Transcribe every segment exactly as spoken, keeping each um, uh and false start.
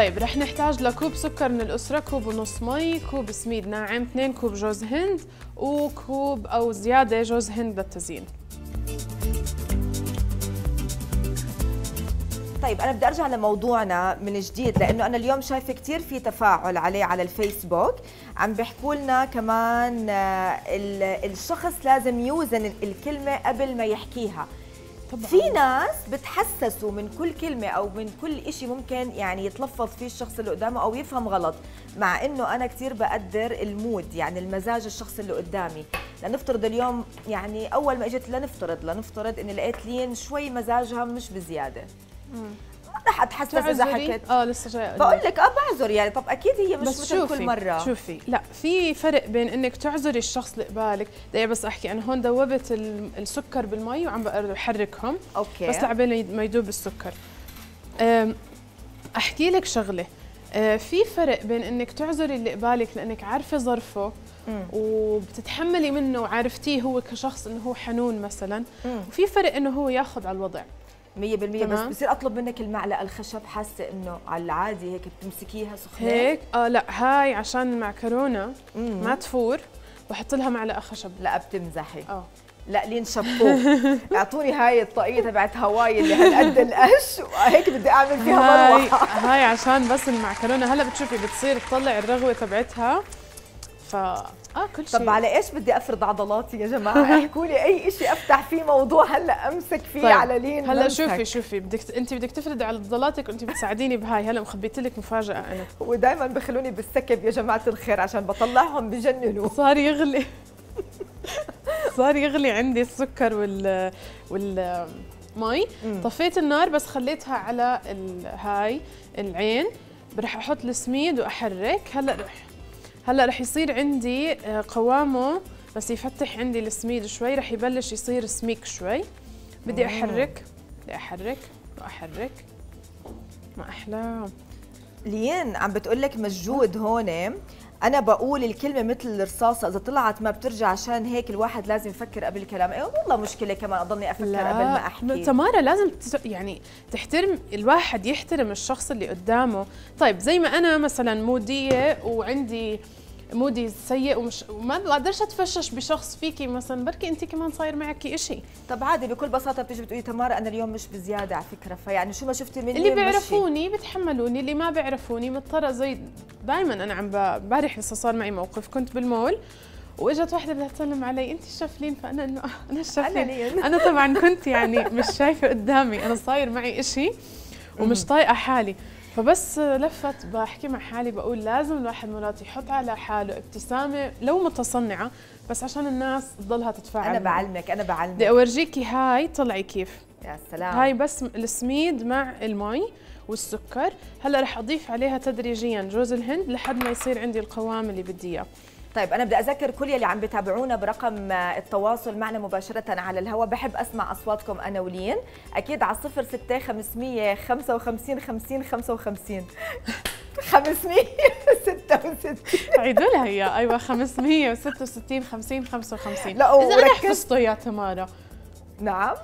طيب رح نحتاج لكوب سكر من الأسرة، كوب ونص مي، كوب سميد ناعم، اثنين كوب جوز هند، وكوب أو زيادة جوز هند للتزيين. طيب أنا بدي أرجع لموضوعنا من جديد، لأنه أنا اليوم شايفة كتير في تفاعل عليه على الفيسبوك، عم بيحكوا لنا كمان الشخص لازم يوزن الكلمة قبل ما يحكيها. طبعاً. في ناس بتحسسوا من كل كلمة أو من كل إشي ممكن يعني يتلفظ فيه الشخص اللي قدامه أو يفهم غلط، مع إنه أنا كتير بقدر المود يعني المزاج الشخص اللي قدامي. لنفترض اليوم يعني أول ما إجت لنفترض لنفترض إن لقيت لين شوي مزاجها مش بزيادة، رح اتحسس اذا حكيت اه لسه جاي بقول لك اه بعذر يعني. طب اكيد هي مش مثل كل مره. شوفي لا، في فرق بين انك تعذري الشخص اللي قبالك. دقيقه بس احكي، انا هون ذوبت السكر بالمي وعم بحركهم، اوكي بس لعبين ما يذوب السكر. احكي لك شغله، في فرق بين انك تعذري اللي قبالك لانك عارفه ظرفه وبتتحملي منه وعرفتيه هو كشخص انه هو حنون مثلا، وفي فرق انه هو ياخذ على الوضع مية بالمية. بس بصير اطلب منك المعلقه الخشب، حاسه انه على العادي هيك بتمسكيها سخنه هيك؟ اه لا، هاي عشان المعكرونه ما تفور بحط لها معلقه خشب. لا بتمزحي؟ اه لا لين شابوه. اعطوني هاي الطاقيه تبعت هواي اللي هالقد القش، وهيك بدي اعمل فيها مروحه. هاي عشان بس المعكرونه هلا بتشوفي بتصير تطلع الرغوه تبعتها. ف اه كل شيء. طب على ايش بدي افرض عضلاتي يا جماعه؟ احكوا لي اي شيء افتح فيه موضوع هلا امسك فيه. طيب. على لين هلا ممسك. شوفي شوفي بدك انت بدك تفرضي على عضلاتك وانت بتساعديني بهاي. هلا مخبيت لك مفاجاه انا، ودائما بخلوني بالسكب يا جماعه الخير عشان بطلعهم بجننوا. صار يغلي صار يغلي عندي السكر وال والمي. طفيت النار بس خليتها على ال... هاي العين، رح احط السميد واحرك. هلا رح هلا رح يصير عندي قوامه، بس يفتح عندي السميد شوي، رح يبلش يصير سميك شوي. بدي احرك بدي احرك واحرك. ما احلى لين عم بتقول لك مجهود هون. انا بقول الكلمه مثل الرصاصه، اذا طلعت ما بترجع، عشان هيك الواحد لازم يفكر قبل الكلام. ايه والله مشكله كمان اضلني افكر لا. قبل ما احكي تمارا لازم يعني تحترم، الواحد يحترم الشخص اللي قدامه. طيب زي ما انا مثلا موديه وعندي مودي سيء ومش وما بقدرش اتفشش بشخص فيكي مثلا، بركي انت كمان صاير معك شيء. طب عادي بكل بساطه بتيجي بتقولي تمارا انا اليوم مش بزياده على فكره، فيعني شو ما شفتي مني اللي بيعرفوني بتحملوني، اللي ما بيعرفوني مضطره. زي دائما انا عم امبارح لسه صار معي موقف، كنت بالمول واجت وحده بدها تسلم علي، انت الشفلين، فانا انه انا الشفلين. انا طبعا كنت يعني مش شايفه قدامي، انا صاير معي شيء ومش طايقه حالي، فبس لفت بحكي مع حالي بقول لازم الواحد مرات يحط على حاله ابتسامه لو متصنعه، بس عشان الناس تضلها تتفاعل. انا بعلمك انا بعلمك بدي اورجيكي هاي طلعي كيف. يا سلام. هاي بس السميد مع المي والسكر. هلا رح اضيف عليها تدريجيا جوز الهند لحد ما يصير عندي القوام اللي بدي اياه. طيب انا بدي اذكر كل يلي عم بتابعونا برقم التواصل معنا مباشره على الهواء، بحب اسمع اصواتكم انا ولين، اكيد على صفر ستة خمسمية خمسة وخمسين خمسين خمسة وخمسين خمسمية ستة وستين. عيدوا لها اياه. ايوه خمسمية ستة وستين خمسين خمسة وخمسين. لا وركزتوا يا تمارا. نعم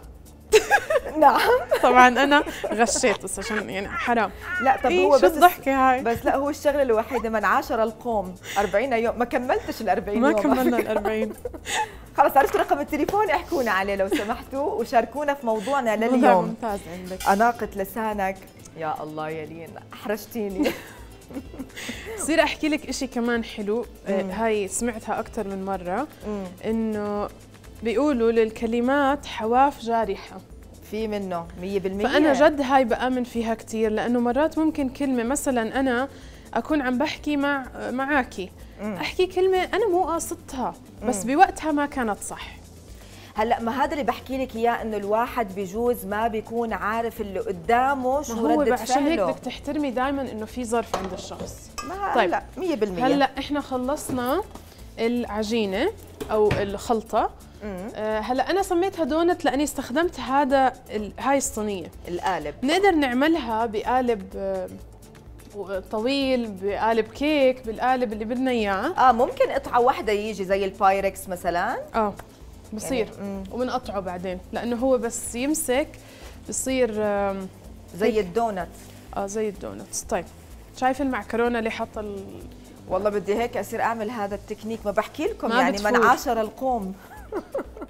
نعم طبعا انا غشيت بس عشان يعني حرام. لا طب إيه هو بس الضحكه هاي؟ بس لا، هو الشغله الوحيده من عاشر القوم أربعين يوم، ما كملتش ال أربعين يوم، ما كملنا ال أربعين. خلص عرفتوا رقم التليفون، احكونا عليه لو سمحتوا وشاركونا في موضوعنا لليوم. موضوع ممتاز عندك. أناقة لسانك يا الله يا لين، احرجتيني. بصير احكي لك شيء كمان حلو، هاي سمعتها اكثر من مره، انه بيقولوا للكلمات حواف جارحة. في منه مية بالمية. فأنا جد هاي بآمن فيها كتير، لأنه مرات ممكن كلمة مثلا أنا أكون عم بحكي مع معاكي م. أحكي كلمة أنا مو قاصدتها بس م. بوقتها ما كانت صح. هلا ما هذا اللي بحكي لك اياه، انه الواحد بجوز ما بيكون عارف اللي قدامه شو رده فعله. عشان هيك بدك تحترمي دائما انه في ظرف عند الشخص. ما طيب هلا مية بالمية. هلا احنا خلصنا العجينة أو الخلطة. أه هلا أنا سميتها دونت لأني استخدمت هذا هاي الصينية القالب. نقدر نعملها بقالب طويل، بقالب كيك، بالقالب اللي بدنا إياه. آه ممكن قطعة واحدة يجي زي البايركس مثلا. آه بصير يعني وبنقطعه بعدين لأنه هو بس يمسك بصير زي الدونت. آه زي الدونت. طيب شايف المعكرونه اللي حط ال... والله بدي هيك اصير اعمل هذا التكنيك، ما بحكي لكم ما يعني من عشر القوم.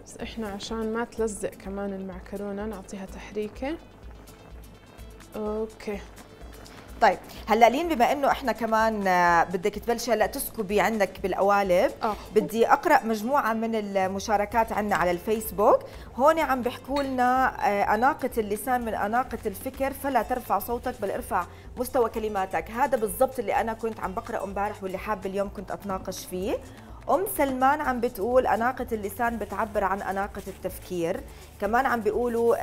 بس احنا عشان ما تلزق كمان المعكرونه نعطيها تحريكه. اوكي طيب هلا لين، بما انه احنا كمان بدك تبلشي هلا تسكبي عندك بالقوالب، بدي اقرا مجموعه من المشاركات عندنا على الفيسبوك. هون عم بيحكوا لنا اناقه اللسان من اناقه الفكر، فلا ترفع صوتك بل ارفع مستوى كلماتك. هذا بالضبط اللي انا كنت عم بقراه امبارح واللي حابه اليوم كنت اتناقش فيه. ام سلمان عم بتقول اناقه اللسان بتعبر عن اناقه التفكير. كمان عم بيقولوا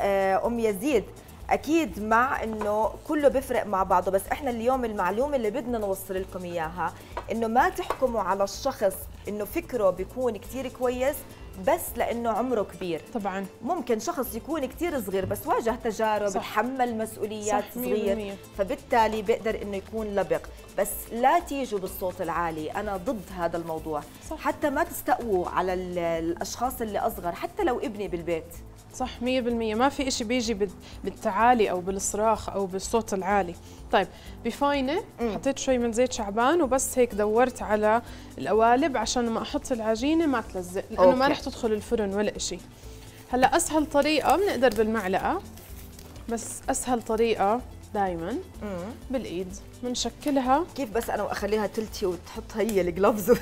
ام يزيد أكيد مع إنه كله بيفرق مع بعضه، بس إحنا اليوم المعلومة اللي بدنا نوصل لكم إياها إنه ما تحكموا على الشخص إنه فكره بيكون كتير كويس بس لأنه عمره كبير. طبعاً ممكن شخص يكون كتير صغير بس واجه تجارب، تحمل مسؤوليات، صح، صغير، فبالتالي بيقدر إنه يكون لبق. بس لا تيجوا بالصوت العالي، أنا ضد هذا الموضوع، صح. حتى ما تستقووا على الأشخاص اللي أصغر، حتى لو ابني بالبيت. صح مية بالمية، ما في إشي بيجي بالتعالي أو بالصراخ أو بالصوت العالي. طيب بفاينة حطيت شوي من زيت شعبان وبس هيك دورت على القوالب عشان ما أحط العجينة ما تلزق، لأنه أوكي. ما رح تدخل الفرن ولا إشي. هلأ أسهل طريقة بنقدر بالمعلقة، بس أسهل طريقة دايماً بالإيد بنشكلها. كيف بس أنا وأخليها تلتي وتحطها هي الجلوفز؟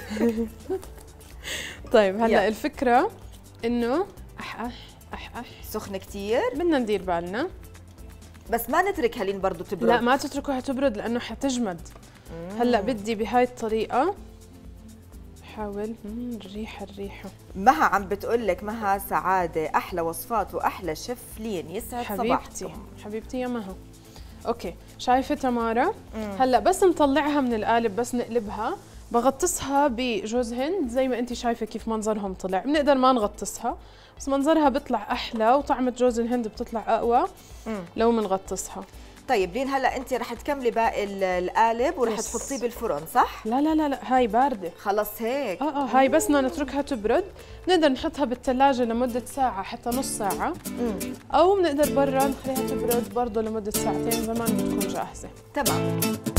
طيب هلأ الفكرة إنه أحقح أحقح سخنة كتير، بدنا ندير بالنا بس ما نتركها لين برضه تبرد. لا ما تتركوها تبرد لأنه حتجمد. مم. هلأ بدي بهاي الطريقة حاول. مم. الريحة الريحة مها عم بتقولك مها سعادة، أحلى وصفات وأحلى شيف لين، يسعد حبيبتي صباحكم. حبيبتي يا مها. أوكي شايفة تمارة؟ مم. هلأ بس نطلعها من القالب، بس نقلبها، بغطسها بجوز هند زي ما انت شايفة كيف منظرهم طلع. بنقدر ما نغطسها بس منظرها بيطلع أحلى وطعمة جوز الهند بتطلع أقوى لو منغطسها. طيب لين هلا انت رح تكملي باقي القالب ورح تحطيه بالفرن صح؟ لا لا لا لا هاي باردة خلص هيك. اه اه هاي بس بدنا نتركها تبرد، بنقدر نحطها بالثلاجة لمدة ساعة حتى نص ساعة. مم. أو بنقدر برا نخليها تبرد برضه لمدة ساعتين، زمان بتكون جاهزة. تمام.